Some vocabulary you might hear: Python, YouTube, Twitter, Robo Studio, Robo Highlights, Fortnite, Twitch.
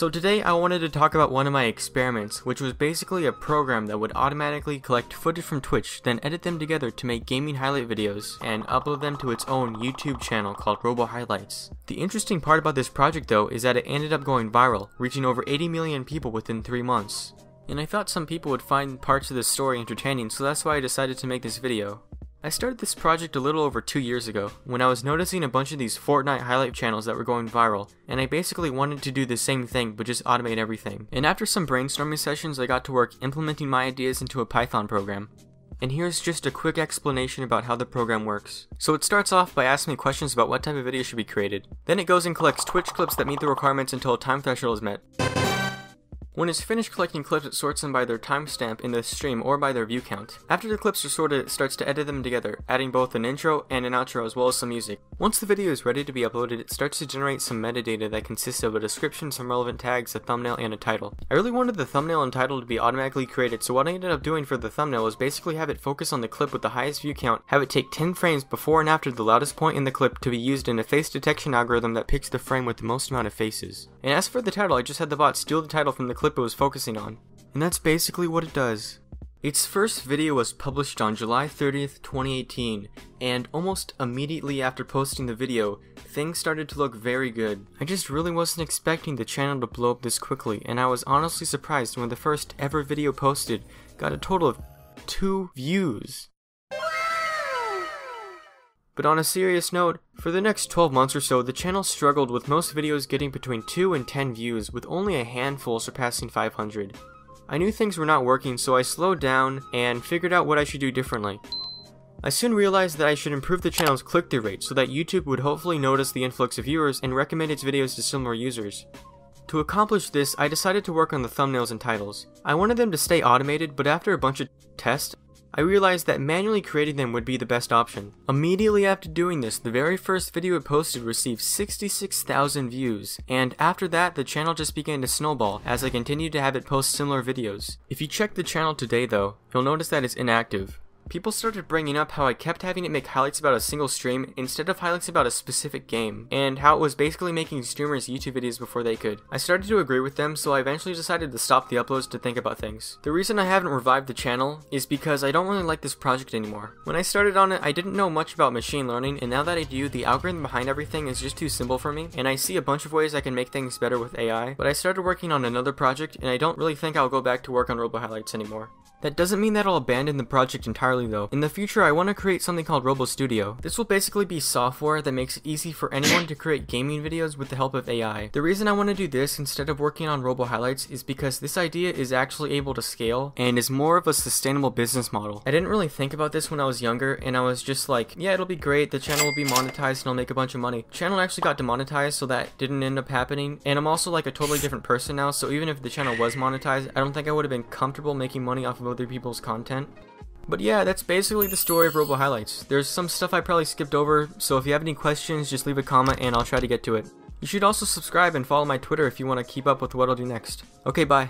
So today I wanted to talk about one of my experiments, which was basically a program that would automatically collect footage from Twitch, then edit them together to make gaming highlight videos and upload them to its own YouTube channel called Robo Highlights. The interesting part about this project though is that it ended up going viral, reaching over 80 million people within 3 months. And I thought some people would find parts of this story entertaining, so that's why I decided to make this video. I started this project a little over 2 years ago, when I was noticing a bunch of these Fortnite highlight channels that were going viral, and I basically wanted to do the same thing but just automate everything. And after some brainstorming sessions, I got to work implementing my ideas into a Python program. And here's just a quick explanation about how the program works. So it starts off by asking me questions about what type of video should be created. Then it goes and collects Twitch clips that meet the requirements until a time threshold is met. When it's finished collecting clips, it sorts them by their timestamp in the stream or by their view count. After the clips are sorted, it starts to edit them together, adding both an intro and an outro as well as some music. Once the video is ready to be uploaded, it starts to generate some metadata that consists of a description, some relevant tags, a thumbnail, and a title. I really wanted the thumbnail and title to be automatically created, so what I ended up doing for the thumbnail was basically have it focus on the clip with the highest view count, have it take 10 frames before and after the loudest point in the clip to be used in a face detection algorithm that picks the frame with the most amount of faces. And as for the title, I just had the bot steal the title from the clip it was focusing on. And that's basically what it does. Its first video was published on July 30th, 2018, and almost immediately after posting the video, things started to look very good. I just really wasn't expecting the channel to blow up this quickly, and I was honestly surprised when the first ever video posted got a total of 2 views. But on a serious note, for the next 12 months or so, the channel struggled with most videos getting between 2 and 10 views, with only a handful surpassing 500. I knew things were not working, so I slowed down and figured out what I should do differently. I soon realized that I should improve the channel's click-through rate so that YouTube would hopefully notice the influx of viewers and recommend its videos to similar users. To accomplish this, I decided to work on the thumbnails and titles. I wanted them to stay automated, but after a bunch of tests, I realized that manually creating them would be the best option. Immediately after doing this, the very first video it posted received 66,000 views, and after that, the channel just began to snowball as I continued to have it post similar videos. If you check the channel today though, you'll notice that it's inactive. People started bringing up how I kept having it make highlights about a single stream instead of highlights about a specific game, and how it was basically making streamers YouTube videos before they could. I started to agree with them, so I eventually decided to stop the uploads to think about things. The reason I haven't revived the channel is because I don't really like this project anymore. When I started on it, I didn't know much about machine learning, and now that I do, the algorithm behind everything is just too simple for me, and I see a bunch of ways I can make things better with AI, but I started working on another project, and I don't really think I'll go back to work on Robo Highlights anymore. That doesn't mean that I'll abandon the project entirely though. In the future, I want to create something called Robo Studio. This will basically be software that makes it easy for anyone to create gaming videos with the help of AI. The reason I want to do this instead of working on Robo Highlights is because this idea is actually able to scale and is more of a sustainable business model. I didn't really think about this when I was younger, and I was just like, yeah, it'll be great, the channel will be monetized and I'll make a bunch of money. The channel actually got demonetized, so that didn't end up happening, and I'm also like a totally different person now, so even if the channel was monetized, I don't think I would have been comfortable making money off of other people's content. But yeah, that's basically the story of Robo Highlights. There's some stuff I probably skipped over, so if you have any questions, just leave a comment and I'll try to get to it. You should also subscribe and follow my Twitter if you want to keep up with what I'll do next. Okay, bye.